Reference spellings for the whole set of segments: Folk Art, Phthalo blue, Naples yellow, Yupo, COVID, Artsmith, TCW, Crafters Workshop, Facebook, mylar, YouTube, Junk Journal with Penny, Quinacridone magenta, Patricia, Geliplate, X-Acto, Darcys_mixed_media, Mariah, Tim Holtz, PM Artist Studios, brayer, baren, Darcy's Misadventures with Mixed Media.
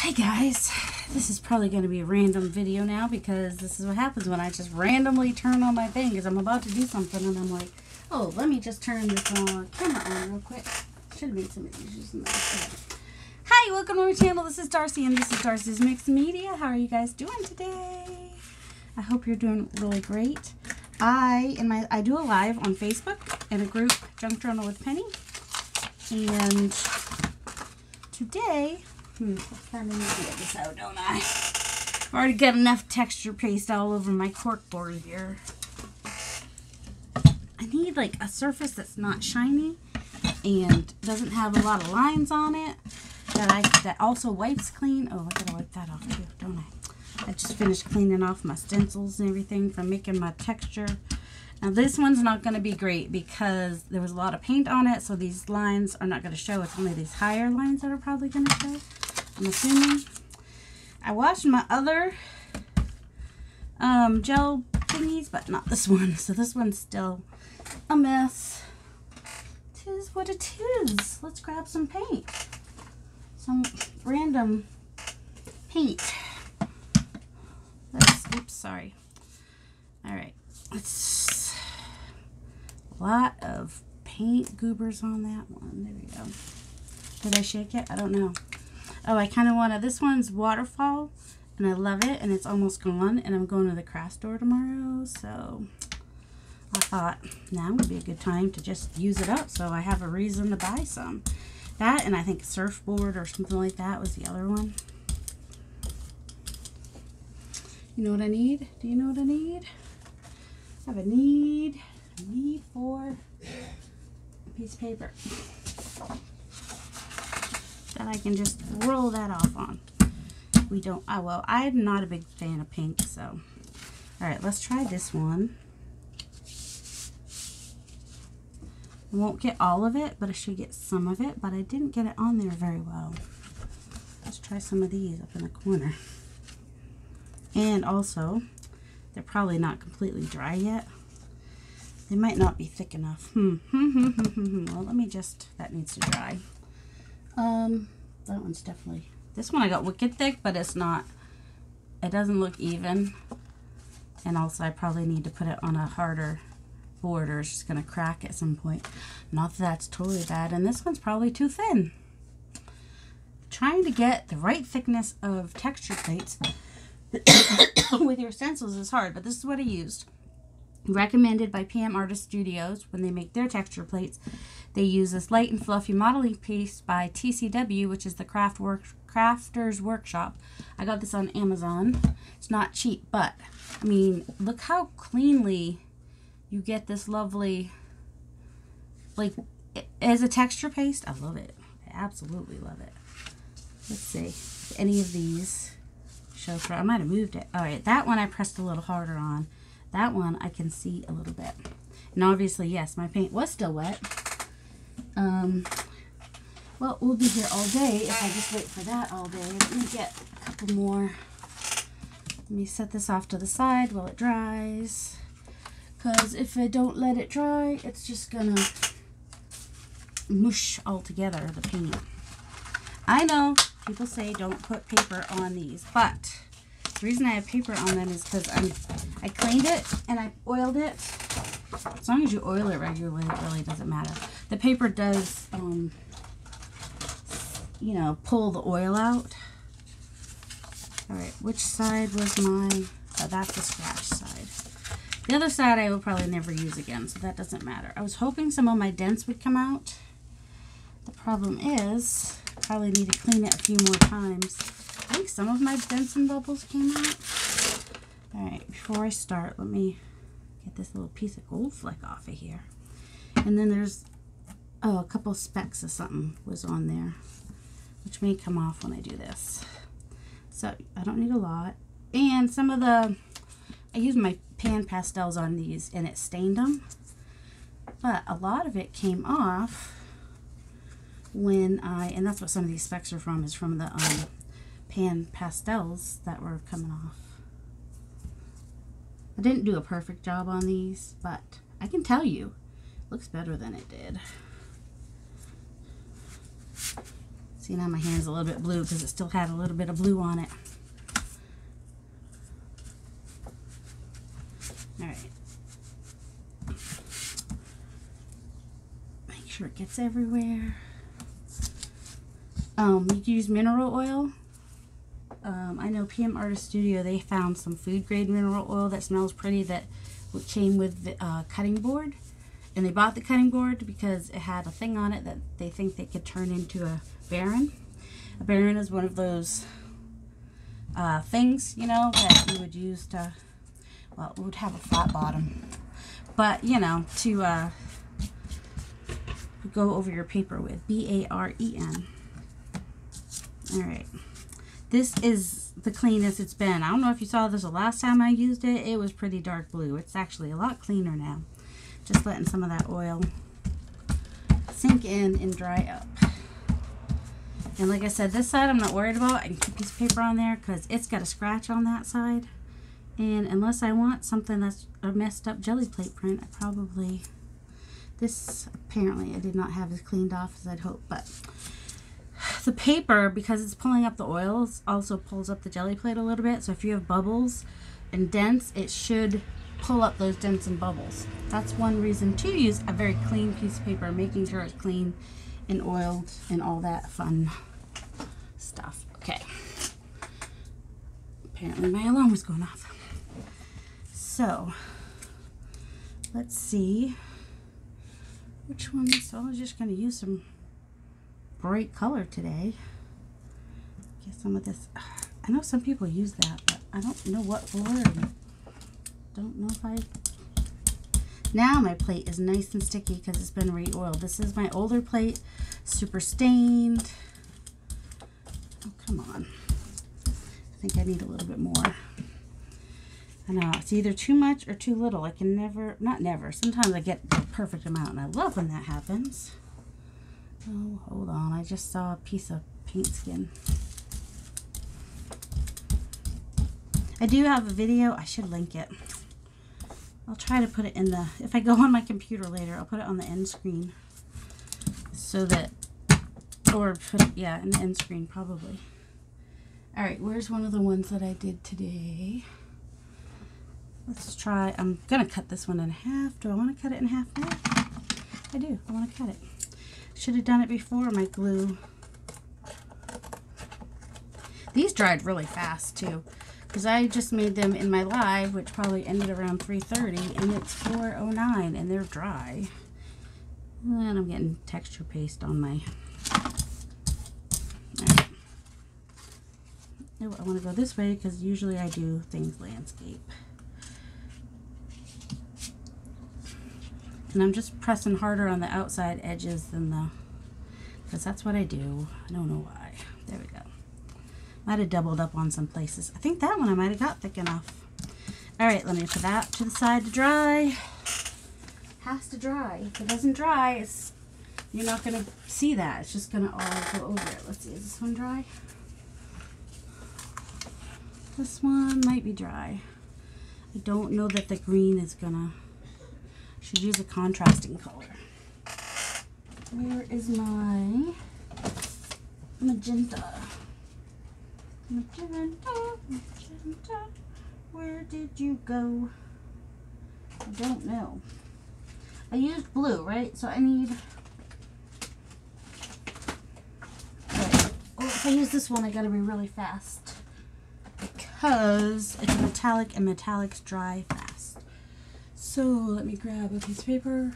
Hey guys, this is probably going to be a random video now because this is what happens when I just randomly turn on my thing because I'm about to do something and I'm like, oh, let me just turn this camera on real quick. Should have made some issues in that. Hi, welcome to my channel. This is Darcy and this is Darcy's Mixed Media. How are you guys doing today? I hope you're doing really great. I do a live on Facebook in a group, Junk Journal with Penny. And today... I need to get this out, don't I? I've already got enough texture paste all over my corkboard here. I need like a surface that's not shiny and doesn't have a lot of lines on it that also wipes clean. Oh, I gotta wipe that off too, don't I? I just finished cleaning off my stencils and everything from making my texture. Now this one's not gonna be great because there was a lot of paint on it, so these lines are not gonna show. It's only these higher lines that are probably gonna show, I'm assuming. I washed my other gel thingies, but not this one. So this one's still a mess. Tis what it is. Let's grab some paint. Some random paint. Oops, sorry. All right, let's, a lot of paint goobers on that one. There we go. Did I shake it? I don't know. Oh, I kind of want to, this one's waterfall, and I love it, and it's almost gone, and I'm going to the craft store tomorrow, so I thought now would be a good time to just use it up, so I have a reason to buy some. That, and I think surfboard or something like that was the other one. You know what I need? Do you know what I need? I have a need for a piece of paper that I can just roll that off on. We don't, oh well, I'm not a big fan of pink, so. All right, let's try this one. I won't get all of it, but I should get some of it, but I didn't get it on there very well. Let's try some of these up in the corner. And also, they're probably not completely dry yet. They might not be thick enough. Well, let me just, that needs to dry. That one's definitely, this one I got wicked thick, but it's not, it doesn't look even. And also I probably need to put it on a harder board or it's just going to crack at some point. Not that that's totally bad. And this one's probably too thin. Trying to get the right thickness of texture plates with your stencils is hard, but this is what I used. Recommended by PM Artist Studios when they make their texture plates. They use this light and fluffy modeling piece by TCW, which is the Crafters Workshop. I got this on Amazon. It's not cheap, but I mean, look how cleanly you get this lovely, like, as a texture paste. I love it. I absolutely love it. Let's see if any of these show through. I might have moved it. All right, that one I pressed a little harder on. That one I can see a little bit. And obviously, yes, my paint was still wet. Well, we'll be here all day if I just wait for that all day. Let me get a couple more. Let me set this off to the side while it dries. Because if I don't let it dry, it's just going to mush all together, the paint. I know people say don't put paper on these, but... the reason I have paper on them is because I cleaned it and I oiled it. As long as you oil it regularly, it really doesn't matter. The paper does, you know, pull the oil out. All right, which side was my, oh, that's the scratch side. The other side I will probably never use again, so that doesn't matter. I was hoping some of my dents would come out. The problem is, probably need to clean it a few more times. I think some of my dents and bubbles came out. All right, before I start, let me get this little piece of gold fleck off of here. And then there's, oh, a couple specks of something was on there, which may come off when I do this. So I don't need a lot. And some of the, I used my pan pastels on these and it stained them. But a lot of it came off when I, and that's what some of these specks are from, is from the, pan pastels that were coming off. I didn't do a perfect job on these, but I can tell you it looks better than it did. Let's See, now my hand's a little bit blue because it still had a little bit of blue on it. All right. Make sure it gets everywhere. You can use mineral oil. I know PM Artist Studio, they found some food grade mineral oil that smells pretty that came with the cutting board. And they bought the cutting board because it had a thing on it that they think they could turn into a baron. A baron is one of those things, you know, that you would use to, well, it would have a flat bottom. But, you know, to go over your paper with. B-A-R-E-N. Alright, this is the cleanest it's been. I don't know if you saw this the last time I used it. It was pretty dark blue. It's actually a lot cleaner now. Just letting some of that oil sink in and dry up. And like I said, this side I'm not worried about. I can keep this paper on there because it's got a scratch on that side. And unless I want something that's a messed up jelly plate print, I probably, this apparently I did not have as cleaned off as I'd hoped, but the paper, because it's pulling up the oils, also pulls up the jelly plate a little bit. So if you have bubbles and dents, it should pull up those dents and bubbles. That's one reason to use a very clean piece of paper, making sure it's clean and oiled and all that fun stuff. Okay. Apparently my alarm was going off. So, let's see which one. So I was just going to use some bright color today. Get some of this. I know some people use that, but I don't know what for. Don't know if I. Now my plate is nice and sticky because it's been re-oiled. This is my older plate, super stained. Oh, come on. I think I need a little bit more. I know it's either too much or too little. I can never, not never. Sometimes I get the perfect amount, and I love when that happens. Oh, hold on. I just saw a piece of paint skin. I do have a video. I should link it. I'll try to put it in the, if I go on my computer later, I'll put it on the end screen. So that, or put it, yeah, in the end screen probably. All right, where's one of the ones that I did today? Let's try, I'm going to cut this one in half. Do I want to cut it in half now? I do. I want to cut it. Should have done it before my glue. These dried really fast too, because I just made them in my live, which probably ended around 3:30, and it's 4:09, and they're dry. And I'm getting texture paste on my. Right. No, I want to go this way because usually I do things landscape. And I'm just pressing harder on the outside edges than the, because that's what I do. I don't know why. There we go. Might have doubled up on some places. I think that one I might have got thick enough. All right, let me put that to the side to dry. Has to dry. If it doesn't dry, it's, you're not going to see that. It's just going to all go over it. Let's see. Is this one dry? This one might be dry. I don't know that the green is going to. Should use a contrasting color. Where is my magenta? Magenta, where did you go? I don't know. I used blue, right? So I need, right. Oh, if I use this one, I gotta be really fast because it's a metallic and metallics dry fast. So let me grab a piece of paper.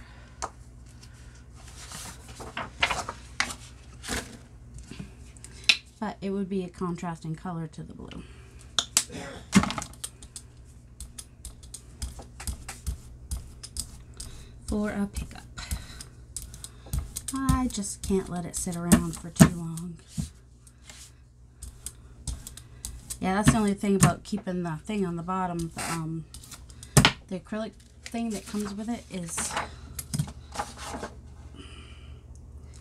But it would be a contrasting color to the blue. For a pickup. I just can't let it sit around for too long. Yeah, that's the only thing about keeping the thing on the bottom. The acrylic thing that comes with it is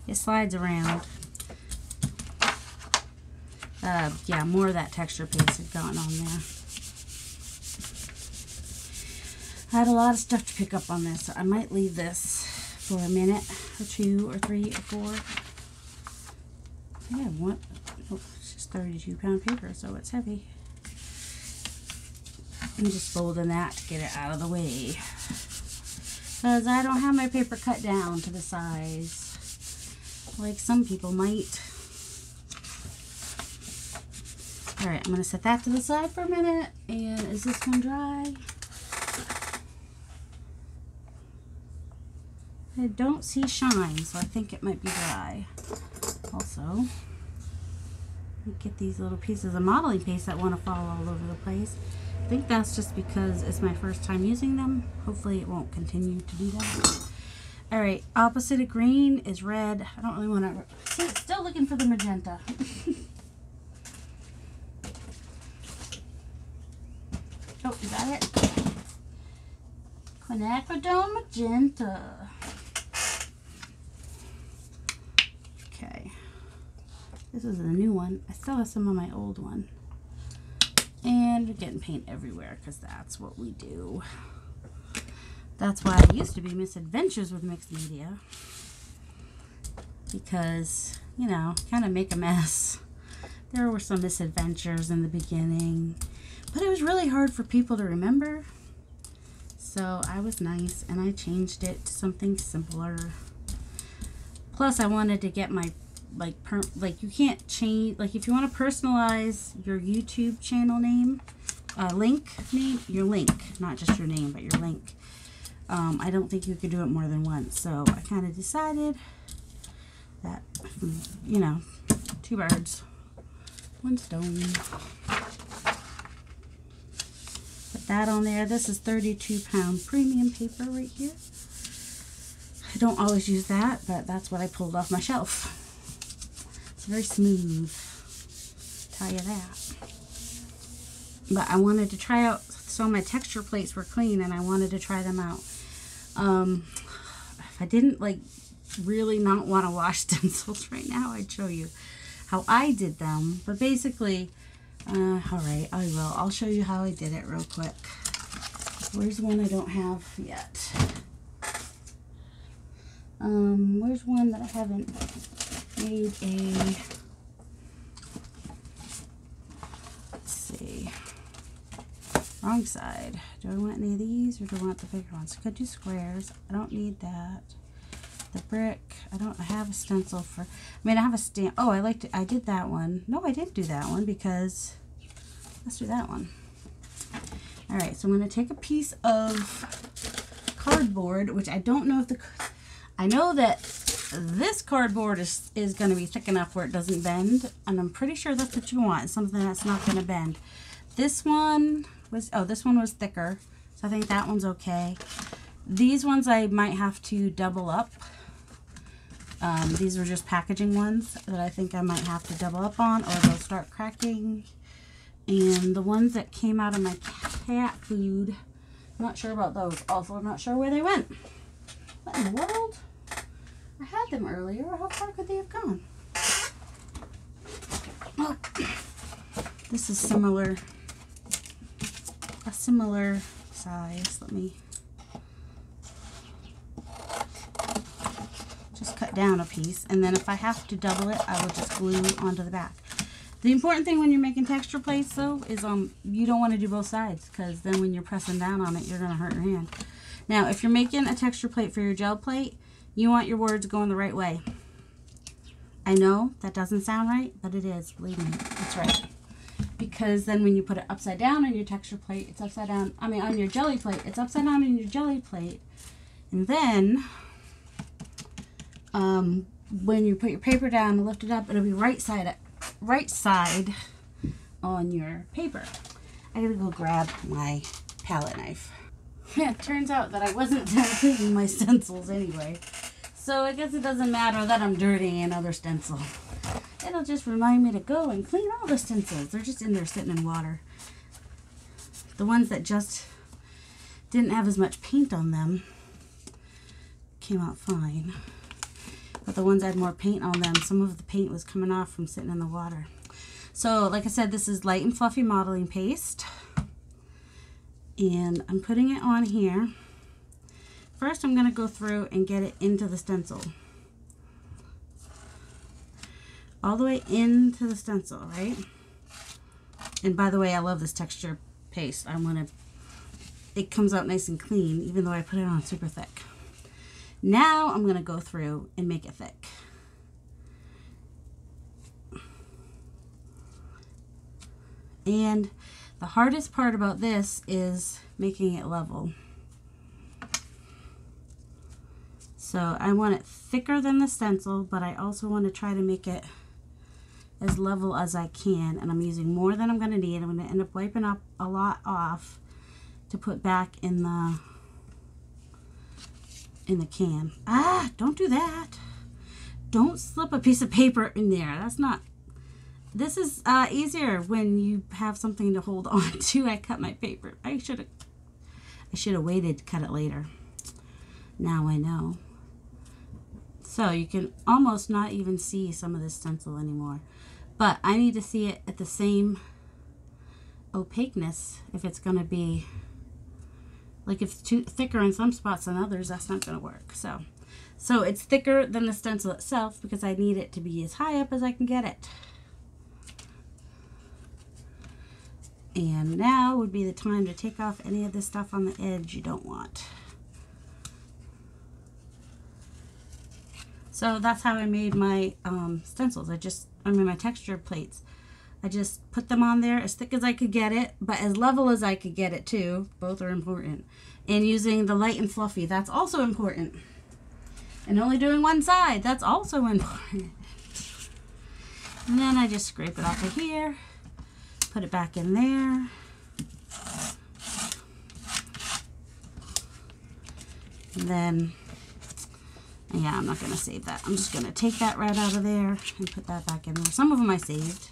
it slides around. Yeah, more of that texture paste had gotten on there. I had a lot of stuff to pick up on this, so I might leave this for a minute or two or three or four. Yeah, it's just 32 pound paper, so it's heavy. I'm just folding that to get it out of the way, because I don't have my paper cut down to the size like some people might. Alright, I'm going to set that to the side for a minute. And is this one dry? I don't see shine, so I think it might be dry. Also, I get these little pieces of modeling paste that want to fall all over the place. I think that's just because it's my first time using them. Hopefully it won't continue to do that. Alright, opposite of green is red. I don't really want to... See, still looking for the magenta. Oh, you got it? Quinacridone magenta. Okay. This is a new one. I still have some of my old one. And we're getting paint everywhere because that's what we do. That's why I used to be Misadventures with Mixed Media. Because, you know, kind of make a mess. There were some misadventures in the beginning. But it was really hard for people to remember. So I was nice and I changed it to something simpler. Plus I wanted to get my, like you can't change, like if you want to personalize your YouTube channel name, your link, not just your name, but your link. I don't think you could do it more than once. So I kind of decided that, you know, two birds, one stone. That on there. This is 32 pound premium paper right here. I don't always use that, but that's what I pulled off my shelf. It's very smooth, I'll tell you that. But I wanted to try out, so my texture plates were clean and I wanted to try them out. If I didn't like really not want to wash stencils right now, I'd show you how I did them. But basically, alright, I will. I'll show you how I did it real quick. Where's one I don't have yet? Where's one that I haven't made a... Let's see. Wrong side. Do I want any of these or do I want the bigger ones? I could do squares. I don't need that. The brick. I have a stencil for, I have a stamp. Oh, I did that one. No, I didn't do that one because, let's do that one. All right, so I'm going to take a piece of cardboard, which I don't know if the, I know that this cardboard is going to be thick enough where it doesn't bend. And I'm pretty sure that's what you want, something that's not going to bend. This one was, oh, this one was thicker. So I think that one's okay. These ones I might have to double up. These are just packaging ones that I think I might have to double up on or they'll start cracking. And the ones that came out of my cat food, I'm not sure about those. Also, I'm not sure where they went. What in the world? I had them earlier. How far could they have gone? Oh, this is similar, a similar size. Let me... cut down a piece, and then if I have to double it, I will just glue onto the back. The important thing when you're making texture plates, though, is you don't want to do both sides, because then when you're pressing down on it, you're going to hurt your hand. Now, if you're making a texture plate for your gel plate, you want your words going the right way. I know that doesn't sound right, but it is. Believe me, it's right. Because then when you put it upside down on your texture plate, it's upside down. I mean, on your jelly plate, it's upside down on your jelly plate, and then when you put your paper down and lift it up, it'll be right side on your paper. I gotta go grab my palette knife. Yeah, it turns out that I wasn't cleaning my stencils anyway, so I guess it doesn't matter that I'm dirtying another stencil. It'll just remind me to go and clean all the stencils. They're just in there sitting in water. The ones that just didn't have as much paint on them came out fine. But the ones that had more paint on them, some of the paint was coming off from sitting in the water. So, like I said, this is light and fluffy modeling paste. And I'm putting it on here. First, I'm going to go through and get it into the stencil. all the way into the stencil, right? And by the way, I love this texture paste. I want to, it comes out nice and clean, even though I put it on super thick. Now I'm going to go through and make it thick. And the hardest part about this is making it level. So I want it thicker than the stencil, but I also want to try to make it as level as I can. And I'm using more than I'm going to need. I'm going to end up wiping up a lot off to put back in the can. Ah, don't do that. Don't slip a piece of paper in there. That's not. This is easier when you have something to hold on to. I cut my paper. I should have waited to cut it later. Now I know. So you can almost not even see some of this stencil anymore. But I need to see it at the same opaqueness if it's going to be, like if it's too thicker in some spots than others, that's not going to work. So it's thicker than the stencil itself because I need it to be as high up as I can get it. And now would be the time to take off any of the stuff on the edge you don't want. So that's how I made my stencils. I mean my texture plates. I just put them on there as thick as I could get it, but as level as I could get it too. Both are important. And using the light and fluffy, that's also important. And only doing one side, that's also important. And then I just scrape it off of here. Put it back in there. And then, yeah, I'm not going to save that. I'm just going to take that right out of there and put that back in there. Some of them I saved.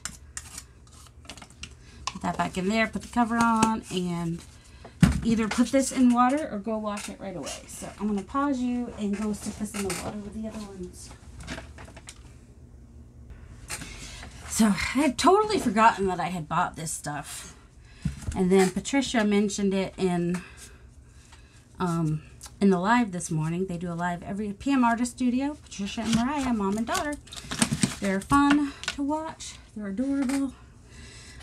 Put that back in there, put the cover on, and either put this in water or go wash it right away. So I'm going to pause you and go stick this in the water with the other ones. So I had totally forgotten that I had bought this stuff. And then Patricia mentioned it in the live this morning. They do a live every PM Artist Studio. Patricia and Mariah, mom and daughter. They're fun to watch. They're adorable.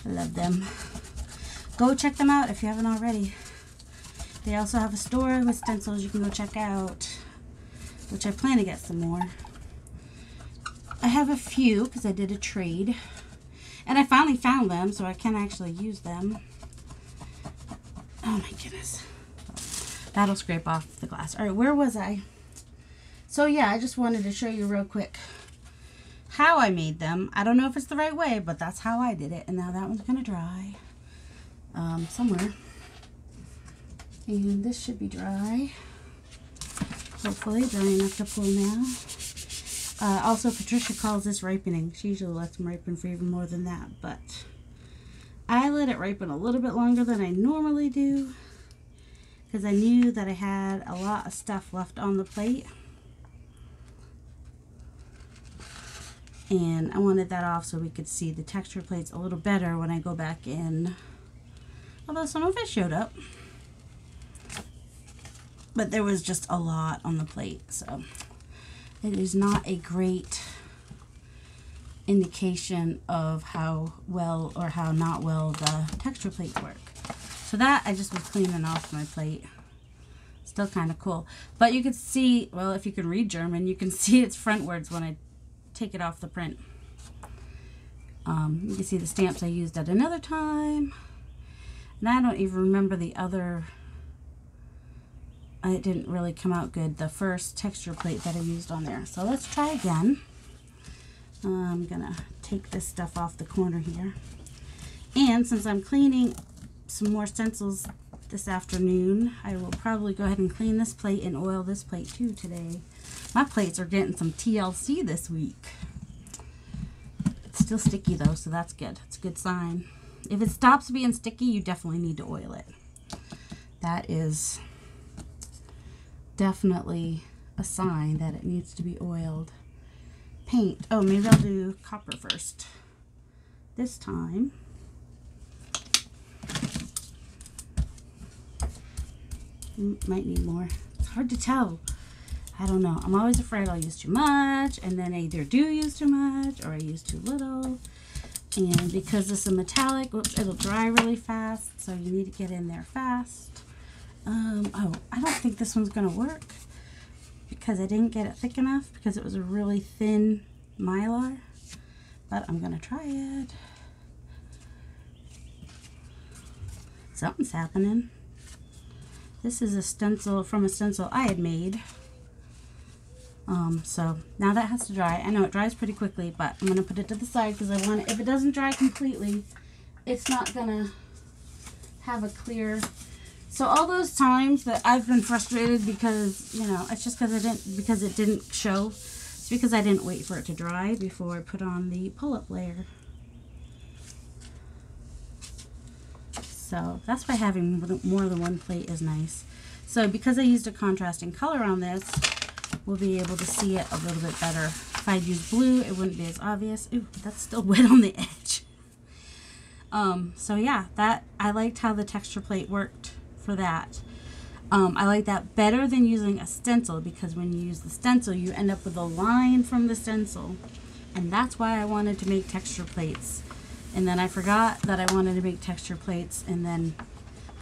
I love them. Go check them out if you haven't already. They also have a store with stencils you can go check out, which I plan to get some more. I have a few because I did a trade and I finally found them, so I can actually use them. Oh my goodness. That'll scrape off the glass. All right, where was I? So yeah, I just wanted to show you real quick how I made them. I don't know if it's the right way, but that's how I did it. And now that one's gonna dry somewhere. And this should be dry. Hopefully dry enough to pull now. Also, Patricia calls this ripening. She usually lets them ripen for even more than that, but I let it ripen a little bit longer than I normally do because I knew that I had a lot of stuff left on the plate. And I wanted that off so we could see the texture plates a little better when I go back in. Although some of it showed up. But there was just a lot on the plate, so it is not a great indication of how well or how not well the texture plates work. So that I just was cleaning off my plate. Still kind of cool. But you can see, well, if you can read German, you can see it's frontwards when I take it off the print. You can see the stamps I used at another time. And I don't even remember the other. It didn't really come out good, the first texture plate that I used on there. So let's try again. I'm gonna take this stuff off the corner here. And since I'm cleaning some more stencils this afternoon, I will probably go ahead and clean this plate and oil this plate too today. My plates are getting some TLC this week. It's still sticky though, so that's good. It's a good sign. If it stops being sticky, you definitely need to oil it. That is definitely a sign that it needs to be oiled. Paint. Oh, maybe I'll do copper first this time. Might need more. It's hard to tell. I don't know. I'm always afraid I'll use too much, and then I either do use too much or I use too little. And because this is metallic, whoops, it'll dry really fast, so you need to get in there fast. Oh, I don't think this one's going to work because I didn't get it thick enough because it was a really thin mylar, but I'm going to try it. Something's happening. This is a stencil from a stencil I had made. So now that has to dry. I know it dries pretty quickly, but I'm going to put it to the side because I want it. If it doesn't dry completely, it's not going to have a clear. So all those times that I've been frustrated because, you know, it's just because it didn't show. It's because I didn't wait for it to dry before I put on the pull-up layer. So that's why having more than one plate is nice. So because I used a contrasting color on this, we'll be able to see it a little bit better. If I'd used blue, it wouldn't be as obvious. Ooh, that's still wet on the edge. So yeah, that I liked how the texture plate worked for that. I like that better than using a stencil because when you use the stencil, you end up with a line from the stencil. And that's why I wanted to make texture plates. And then I forgot that I wanted to make texture plates, and then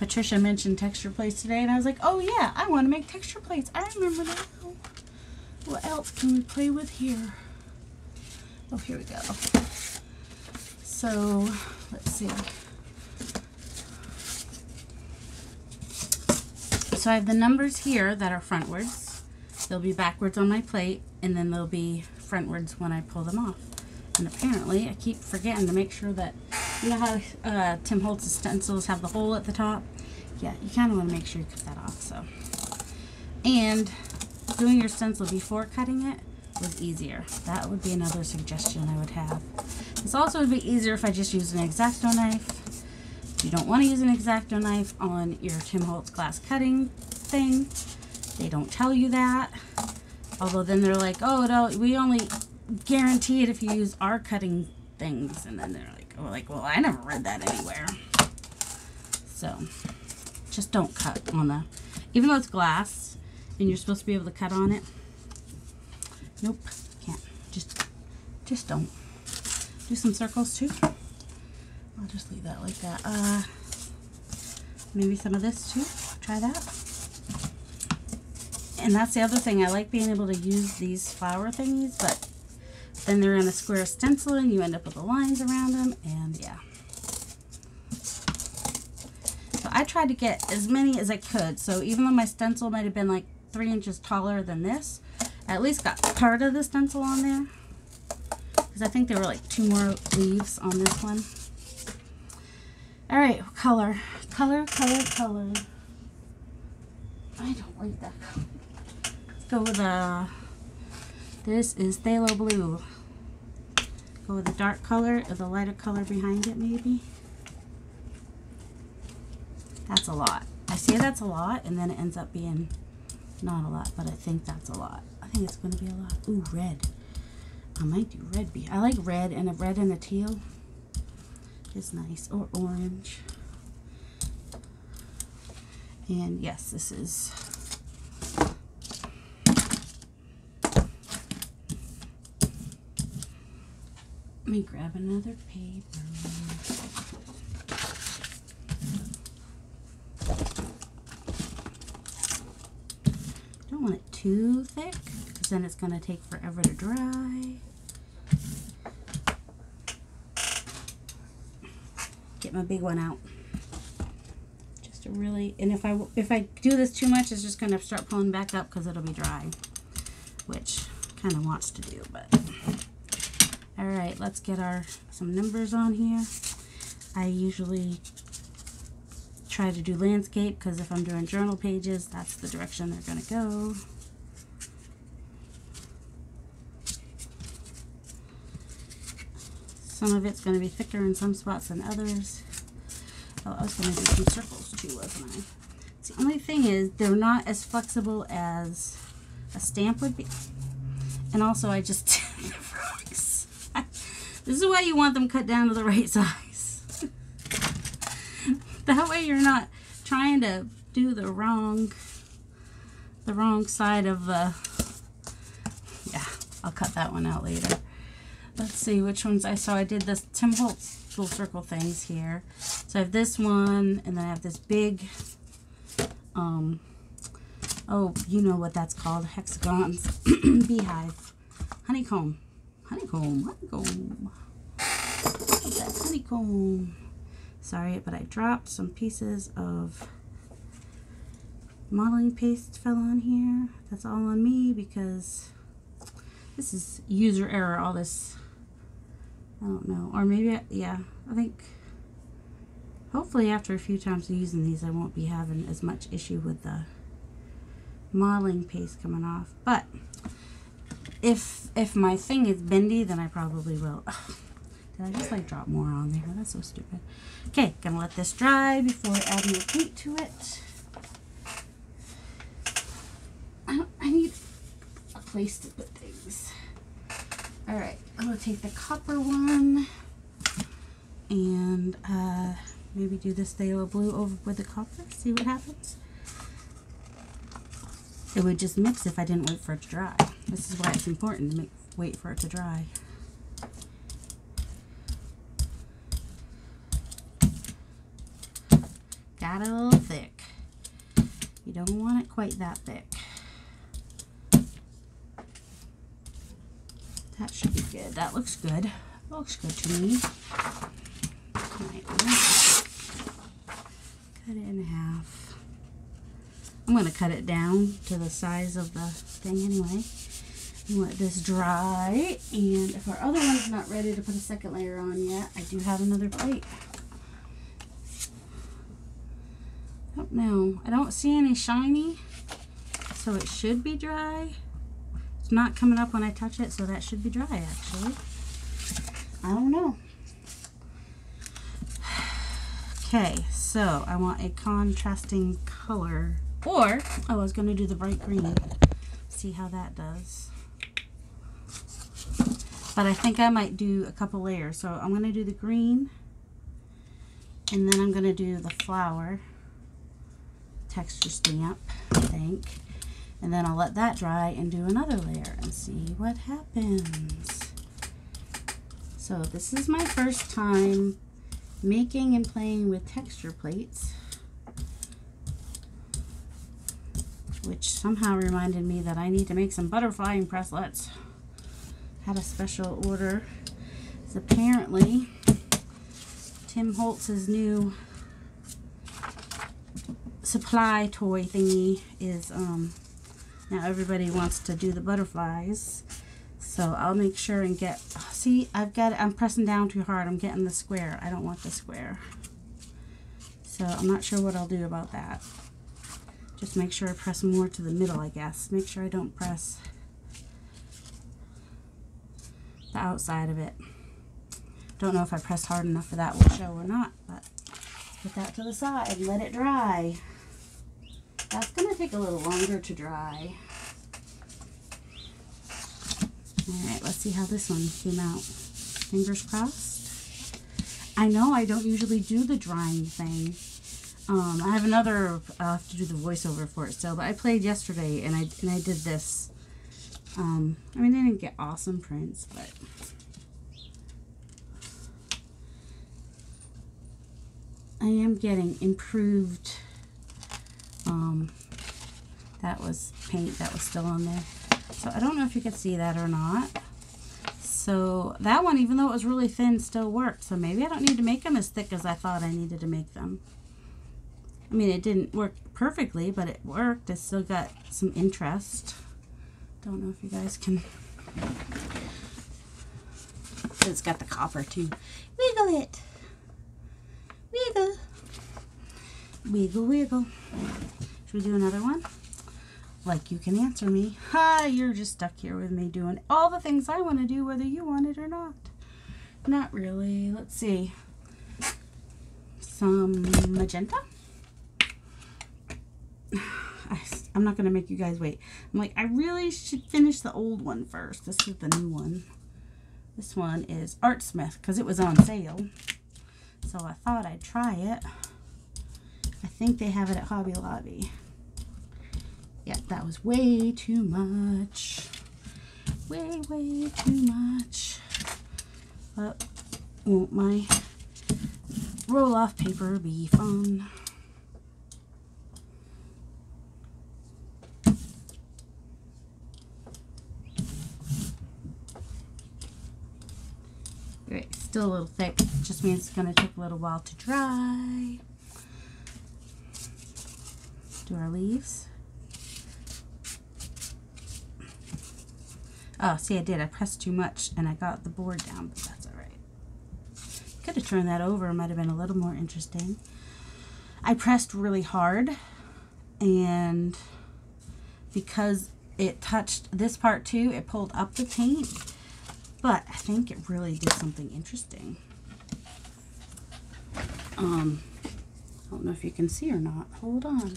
Patricia mentioned texture plates today, and I was like, oh yeah, I want to make texture plates. I remember that. What else can we play with here? Oh, here we go. So, let's see. So I have the numbers here that are frontwards. They'll be backwards on my plate, and then they'll be frontwards when I pull them off. And apparently, I keep forgetting to make sure that, you know how Tim Holtz's stencils have the hole at the top? Yeah, you kind of want to make sure you cut that off, so. And doing your stencil before cutting it was easier. That would be another suggestion I would have. This also would be easier if I just used an X-Acto knife. If you don't want to use an X-Acto knife on your Tim Holtz glass cutting thing, they don't tell you that. Although then they're like, oh, no, we only guarantee it if you use our cutting things, and then they're like, oh, like, well, I never read that anywhere. So just don't cut on the, even though it's glass and you're supposed to be able to cut on it, nope, can't. Just don't. Do some circles too. I'll just leave that like that. Maybe some of this too. Try that. And that's the other thing, I like being able to use these flower thingies, but then they're in a square stencil and you end up with the lines around them, and yeah. So I tried to get as many as I could. So even though my stencil might have been like 3 inches taller than this, I at least got part of the stencil on there. Because I think there were like 2 more leaves on this one. Alright, color. Color, color, color. I don't like that. Let's go with a... This is Phthalo blue. Go with a dark color or the lighter color behind it, maybe. That's a lot. I say that's a lot, and then it ends up being not a lot, but I think that's a lot. I think it's going to be a lot. Ooh, red. I might do red. I like red and a teal. It's nice. Or orange. And yes, this is... Let me grab another paper. Don't want it too thick, because then it's going to take forever to dry. Get my big one out. Just to really, and if I do this too much, it's just going to start pulling back up because it'll be dry, which kind of wants to do, but. All right, let's get some numbers on here. I usually try to do landscape because if I'm doing journal pages, that's the direction they're going to go. Some of it's going to be thicker in some spots than others. Oh, I was going to do some circles too, wasn't I? The only thing is they're not as flexible as a stamp would be. And also I just... This is why you want them cut down to the right size. That way you're not trying to do the wrong side of I'll cut that one out later. Let's see which ones I saw. I did this Tim Holtz little circle things here. So I have this one, and then I have this big, oh, you know what that's called, hexagons, beehive, honeycomb. What's that honeycomb? Sorry, but I dropped some pieces of modeling paste fell on here. That's all on me because this is user error, all this, I don't know, or maybe, yeah, I think, hopefully after a few times of using these, I won't be having as much issue with the modeling paste coming off, but if my thing is bendy, then I probably will. Ugh. Did I just like drop more on there? That's so stupid. Okay, gonna let this dry before I add more paint to it. I need a place to put things. All right, I'm gonna take the copper one and maybe do this phthalo blue over with the copper, see what happens. It would just mix if I didn't wait for it to dry. This is why it's important to wait for it to dry. Got it a little thick. You don't want it quite that thick. That should be good. That looks good. Looks good to me. All right, cut it in half. I'm going to cut it down to the size of the thing anyway. And let this dry. And if our other one's not ready to put a second layer on yet, I do have another plate. I don't know. I don't see any shiny, so it should be dry. It's not coming up when I touch it, so that should be dry, actually. I don't know. Okay, so I want a contrasting color. Or, oh, I was going to do the bright green. See how that does. But I think I might do a couple layers. So I'm going to do the green. And then I'm going to do the flower texture stamp, I think. And then I'll let that dry and do another layer and see what happens. So this is my first time making and playing with texture plates, which somehow reminded me that I need to make some butterflying presslets. Had a special order. It's apparently Tim Holtz's new supply toy thingy is, now everybody wants to do the butterflies. So I'll make sure and get, oh, see, I've got, I'm pressing down too hard. I'm getting the square. I don't want the square. So I'm not sure what I'll do about that. Just make sure I press more to the middle, I guess. Make sure I don't press the outside of it. Don't know if I pressed hard enough for that will show or not, but put that to the side and let it dry. That's going to take a little longer to dry. Alright, let's see how this one came out. Fingers crossed. I know I don't usually do the drying thing. I have another, I'll have to do the voiceover for it still, but I played yesterday and I did this. I mean, I didn't get awesome prints, but I am getting improved. That was paint that was still on there. So I don't know if you can see that or not. So that one, even though it was really thin, still worked. So maybe I don't need to make them as thick as I thought I needed to make them. I mean, it didn't work perfectly, but it worked. I still got some interest. Don't know if you guys can. It's got the copper too. Wiggle it. Wiggle. Wiggle, wiggle. Should we do another one? Like you can answer me. Ha, you're just stuck here with me doing all the things I want to do, whether you want it or not. Not really. Let's see. Some magenta. I'm not going to make you guys wait. I'm like, I really should finish the old one first. This is the new one. This one is Artsmith because it was on sale. So I thought I'd try it. I think they have it at Hobby Lobby. Yeah, that was way too much. way too much. But won't my roll off paper be fun? It's still a little thick, just means it's going to take a little while to dry. Do our leaves. Oh, see, I pressed too much and I got the board down, but that's alright. Could have turned that over, it might have been a little more interesting. I pressed really hard, and because it touched this part too, it pulled up the paint, but I think it really did something interesting. I don't know if you can see or not. Hold on.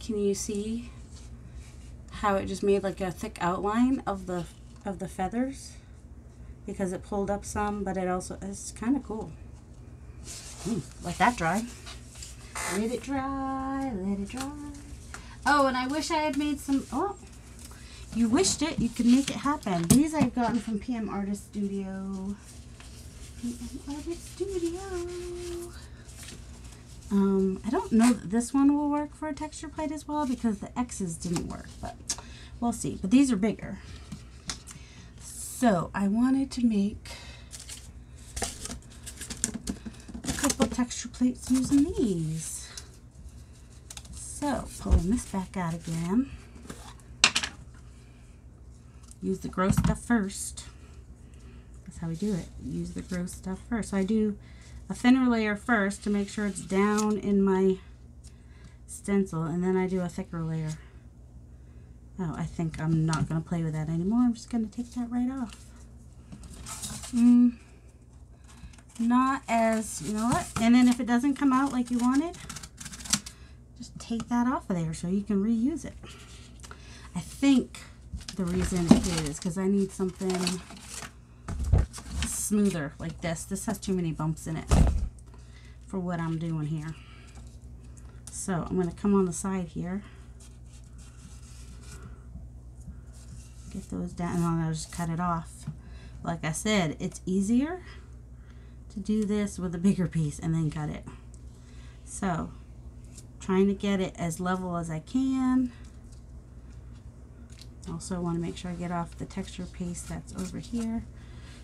Can you see how it just made like a thick outline of the feathers? Because it pulled up some, but it also, it's kind of cool. Let that dry. Let it dry, let it dry. Oh, and I wish I had made some, oh, you wished it, you could make it happen. These I've gotten from PM Artist Studio. I don't know that this one will work for a texture plate as well, because the X's didn't work, but we'll see. But these are bigger. So I wanted to make a couple texture plates using these. So pulling this back out again. Use the gross stuff first. That's how we do it. Use the gross stuff first. So I do a thinner layer first to make sure it's down in my stencil, and then I do a thicker layer. Oh, I think I'm not going to play with that anymore. I'm just going to take that right off. Not as, you know what? And then if it doesn't come out like you wanted, just take that off of there so you can reuse it. I think the reason is because I need something smoother like this. This has too many bumps in it for what I'm doing here. So I'm going to come on the side here. Get those down, and then I'll just cut it off. Like I said, it's easier to do this with a bigger piece and then cut it. So trying to get it as level as I can. Also want to make sure I get off the texture piece that's over here.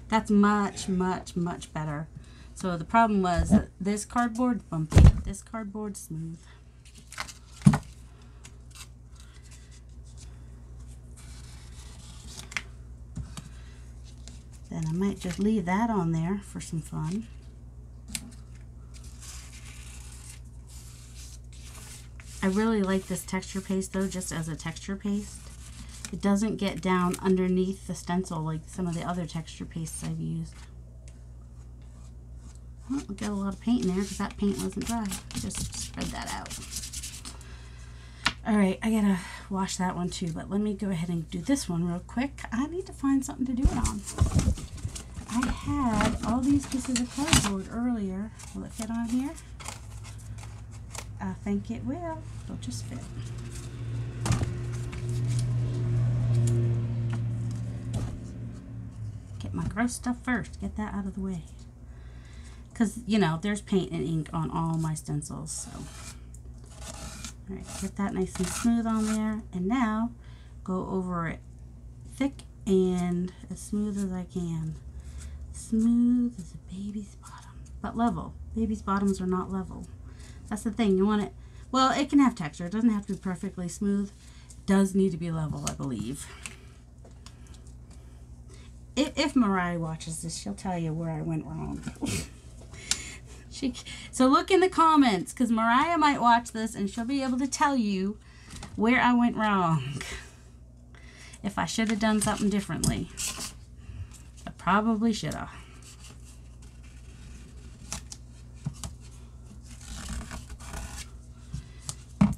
That's much, much, much better. So the problem was this cardboard's bumpy, this cardboard's smooth. Then I might just leave that on there for some fun. I really like this texture paste though, just as a texture paste. It doesn't get down underneath the stencil like some of the other texture pastes I've used. Well, we got a lot of paint in there because that paint wasn't dry. Just spread that out. All right, I gotta wash that one too, but let me go ahead and do this one real quick. I need to find something to do it on. I had all these pieces of cardboard earlier. Will it fit on here? I think it will. It'll just fit. Get my gross stuff first. Get that out of the way. Because, you know, there's paint and ink on all my stencils, so... Alright, get that nice and smooth on there, and now go over it thick and as smooth as I can. Smooth as a baby's bottom, but level. Baby's bottoms are not level. That's the thing, you want it, well, it can have texture, it doesn't have to be perfectly smooth. It does need to be level, I believe. If Mariah watches this, she'll tell you where I went wrong. So look in the comments, because Mariah might watch this and she'll be able to tell you where I went wrong. If I should have done something differently. I probably should have.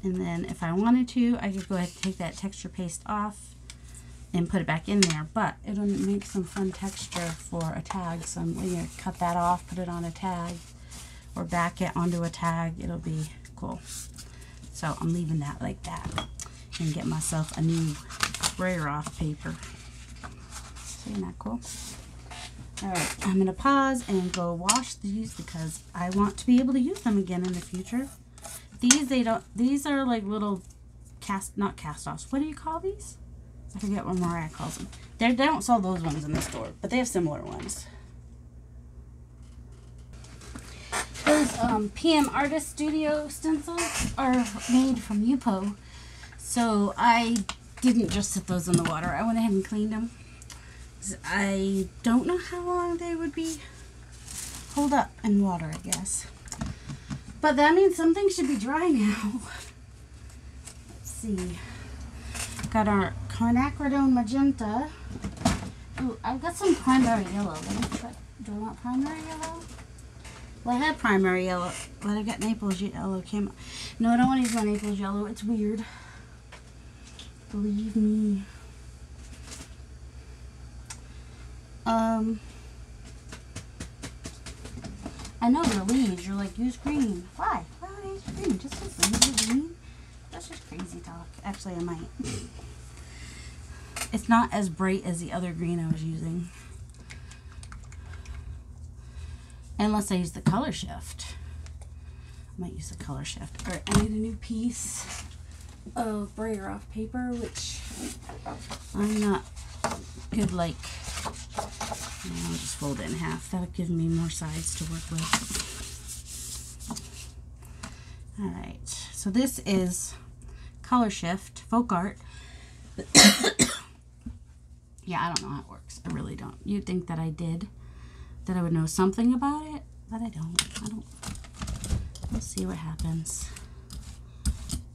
And then if I wanted to, I could go ahead and take that texture paste off and put it back in there, but it'll make some fun texture for a tag. So I'm going to cut that off, put it on a tag, or back it onto a tag. It'll be cool. So I'm leaving that like that. can get myself a new prayer off paper. So isn't that cool? Alright, I'm going to pause and go wash these because I want to be able to use them again in the future. These are like little not cast-offs. What do you call these? I forget what Mariah calls them. They don't sell those ones in the store, but they have similar ones. Those PM Artist Studio stencils are made from Yupo, so I didn't just sit those in the water. I went ahead and cleaned them. I don't know how long they would be held up in water, I guess. But that means something should be dry now. Let's see. Got our Quinacridone magenta. Ooh, I've got some primary yellow. Do I want primary yellow? Well, I had primary yellow, but I've got Naples yellow. No, I don't want to use my Naples yellow. It's weird. Believe me. I know your leaves, you're like, use green. Why? Why would I use green? Just use green? That's just crazy talk. Actually, I might. It's not as bright as the other green I was using. Unless I use the color shift. I might use the color shift. Alright, I need a new piece of brayer off paper, which I'm not good like. And I'll just fold it in half. That'll give me more sides to work with. Alright, so this is Color Shift, Folk Art. Yeah, I don't know how it works. I really don't. You'd think that I did, that I would know something about it, but I don't. We'll see what happens.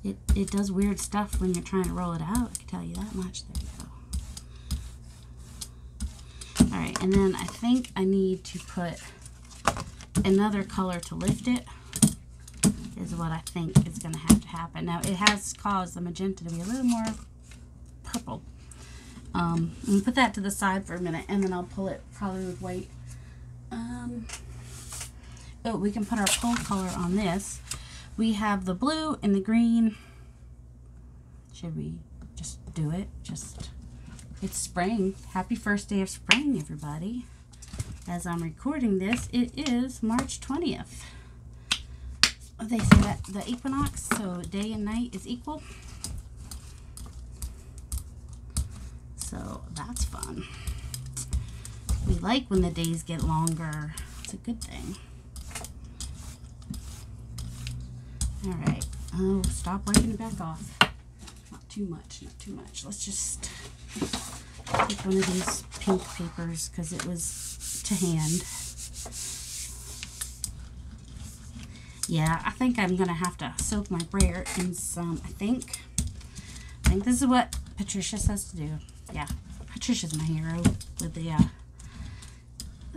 It does weird stuff when you're trying to roll it out. I can tell you that much. There you go. Alright, and then I think I need to put another color to lift it, is what I think is going to have to happen. Now, it has caused the magenta to be a little more purple. I'm going to put that to the side for a minute, and then I'll pull it probably with white. Oh, we can put our pull color on this. We have the blue and the green. Should we just do it? It's spring. Happy first day of spring, everybody. As I'm recording this, it is March 20th. They say that the equinox, so day and night is equal. So that's fun. We like when the days get longer. It's a good thing. Alright. Oh, stop wiping it back off. Not too much, not too much. Let's just take one of these pink papers because it was to hand. Yeah, I think I'm gonna have to soak my brayer in some. I think this is what Patricia says to do. Yeah, Patricia's my hero with the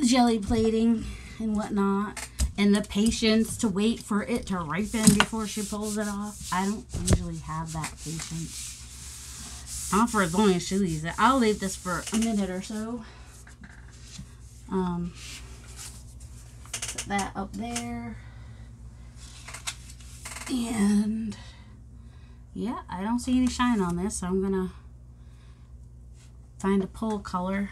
jelly plating and whatnot, and the patience to wait for it to ripen before she pulls it off. I don't usually have that patience. Not for as long as she leaves it. I'll leave this for a minute or so. Put that up there. And yeah, I don't see any shine on this, so I'm gonna find a pull color.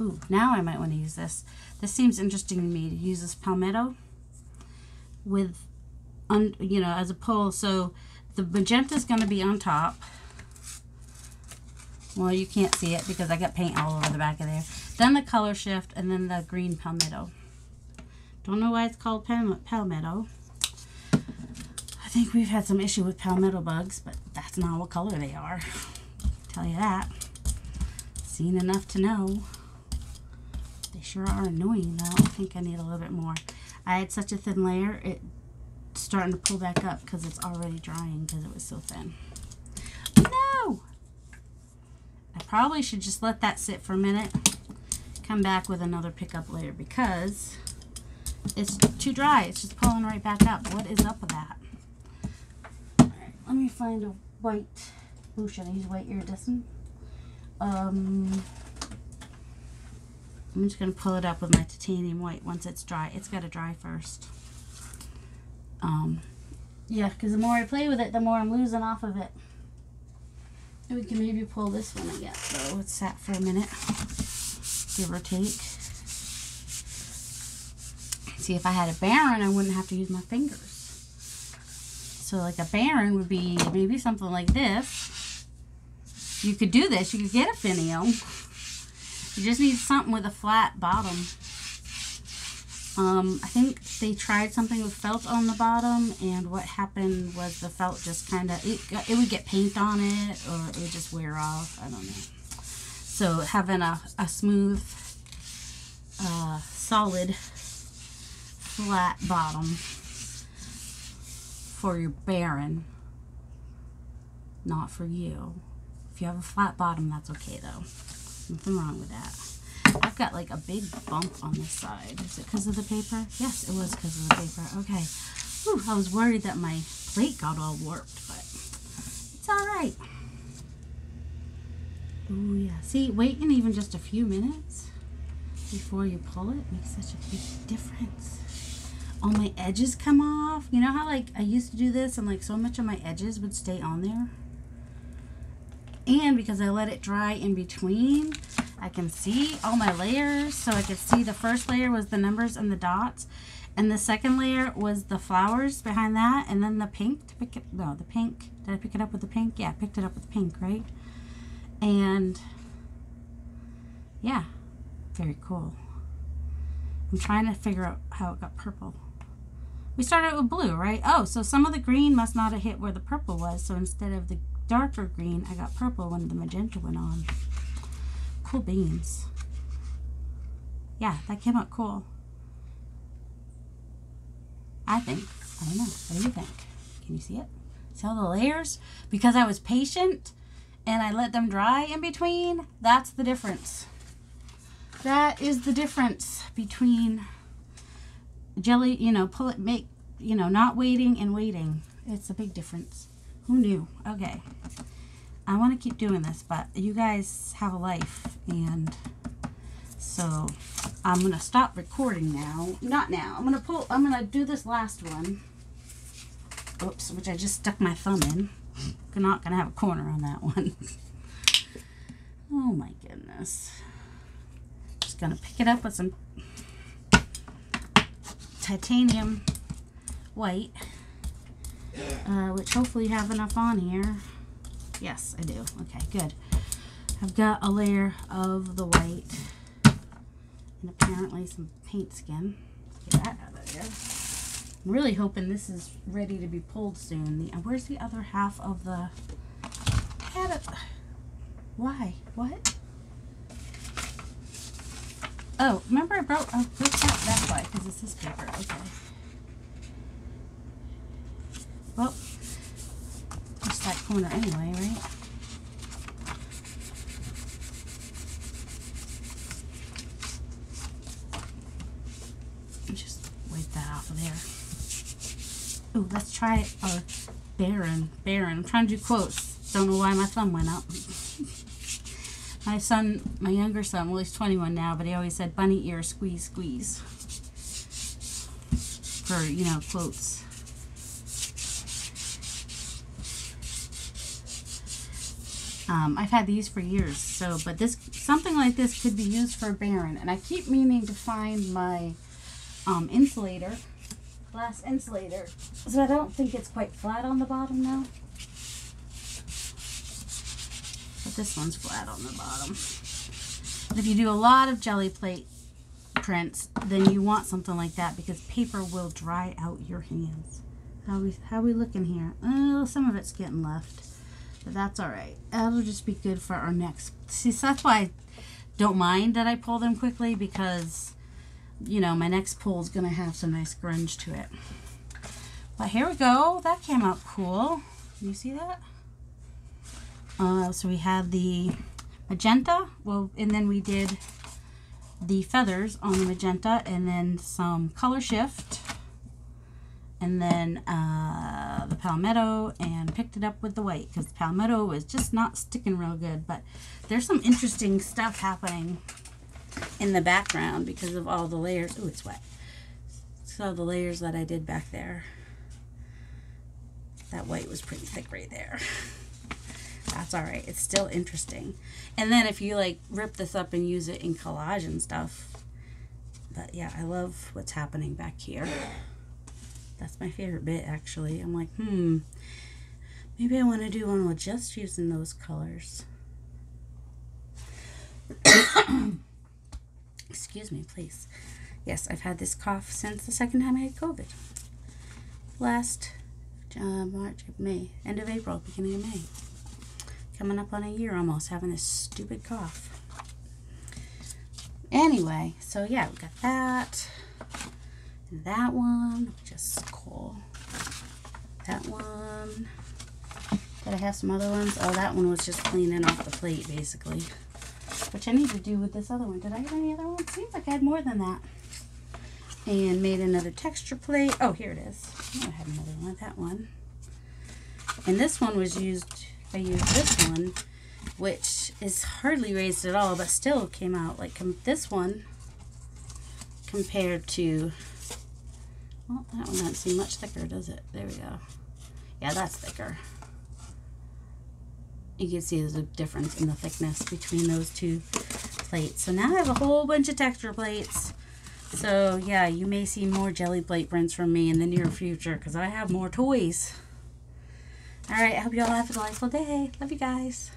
Ooh, now I might want to use this. This seems interesting to me to use this palmetto with, you know, as a pull. So the magenta is going to be on top. Well, you can't see it because I got paint all over the back of there. Then the color shift and then the green palmetto. Don't know why it's called palmetto. I think we've had some issue with palmetto bugs, but that's not what color they are. Tell you that. Seen enough to know. They sure are annoying, though. I think I need a little bit more. I had such a thin layer, it's starting to pull back up because it's already drying because it was so thin. No! I probably should just let that sit for a minute, come back with another pickup layer because it's too dry. It's just pulling right back up. What is up with that? All right, let me find a white. Ooh, should I use white iridescent? I'm just going to pull it up with my titanium white once it's dry. It's got to dry first. Yeah, because the more I play with it, the more I'm losing off of it. And we can maybe pull this one again, though. It's sat for a minute, give or take. See, if I had a Baron, I wouldn't have to use my fingers. So like a Baron would be maybe something like this. You could do this. You could get a finial. You just need something with a flat bottom. I think they tried something with felt on the bottom, and what happened was the felt just kind of, it would get paint on it, or it would just wear off. I don't know. So having a smooth, solid, flat bottom for your Baron, not for you. If you have a flat bottom, that's okay though. Nothing wrong with that. I've got like a big bump on this side. Is it because of the paper? Yes, it was because of the paper. Okay. Whew, I was worried that my plate got all warped, but it's all right. Oh yeah. See, waiting even just a few minutes before you pull it makes such a big difference. All my edges come off. You know how like I used to do this and like so much of my edges would stay on there? And because I let it dry in between, I can see all my layers. So I could see the first layer was the numbers and the dots, and the second layer was the flowers behind that, and then the pink. To pick it, no, the pink. Did I pick it up with the pink? Yeah, I picked it up with the pink, right? And yeah, very cool. I'm trying to figure out how it got purple. We started with blue, right? Oh, so some of the green must not have hit where the purple was. So instead of the darker green, I got purple when the magenta went on. Cool beans. Yeah, that came out cool. I think. I don't know. What do you think? Can you see it? See all the layers? Because I was patient and I let them dry in between, that's the difference. That is the difference between jelly, you know, pull it, make, you know, not waiting and waiting. It's a big difference. Who knew? Okay. I want to keep doing this, but you guys have a life, and so I'm gonna stop recording now. Not now. I'm gonna do this last one. Oops, which I just stuck my thumb in. I'm not gonna have a corner on that one. Oh my goodness. Just gonna pick it up with some titanium white, which hopefully you have enough on here. Yes, I do. Okay, good. I've got a layer of the white and apparently some paint skin. Get that out of there. I'm really hoping this is ready to be pulled soon. Where's the other half of the... Why? What? Oh, remember I broke that? That's why, because it's this paper. Okay. Well... that corner anyway, right? Just wipe that off of there. Ooh, let's try our Baron. Baron. I'm trying to do quotes. Don't know why my thumb went up. My son, my younger son, well, he's 21 now, but he always said bunny ear, squeeze, squeeze. For, you know, quotes. I've had these for years, so, but this, something like this could be used for a Baron, and I keep meaning to find my insulator, glass insulator, so I don't think it's quite flat on the bottom now, but this one's flat on the bottom. But if you do a lot of jelly plate prints, then you want something like that, because paper will dry out your hands. How we looking here? Oh, some of it's getting left. But that's all right. That'll just be good for our next. See, so that's why I don't mind that I pull them quickly, because, you know, my next pull is going to have some nice grunge to it. But here we go. That came out cool. Can you see that? So we had the magenta. Well, and then we did the feathers on the magenta, and then some color shift. And then the palmetto, and picked it up with the white, because the palmetto was just not sticking real good. But there's some interesting stuff happening in the background because of all the layers. Oh, it's wet. So the layers that I did back there. That white was pretty thick right there. That's all right. It's still interesting. And then if you like rip this up and use it in collage and stuff. But yeah, I love what's happening back here. That's my favorite bit, actually. I'm like, maybe I want to do one with just using those colors. Excuse me, please. Yes, I've had this cough since the second time I had COVID. Last March, May, end of April, beginning of May. Coming up on a year almost, having this stupid cough. Anyway, so yeah, we got that. And that one, which is cool. That one. Did I have some other ones? Oh, that one was just cleaning off the plate, basically. Which I need to do with this other one. Did I have any other ones? Seems like I had more than that. And made another texture plate. Oh, here it is. I had another one, that one. And this one was used, I used this one, which is hardly raised at all, but still came out like this one compared to, well, that one doesn't seem much thicker, does it? There we go. Yeah, that's thicker. You can see there's a difference in the thickness between those two plates. So now I have a whole bunch of texture plates. So yeah, you may see more jelly plate prints from me in the near future because I have more toys. All right, I hope you all have a delightful day. Love you guys.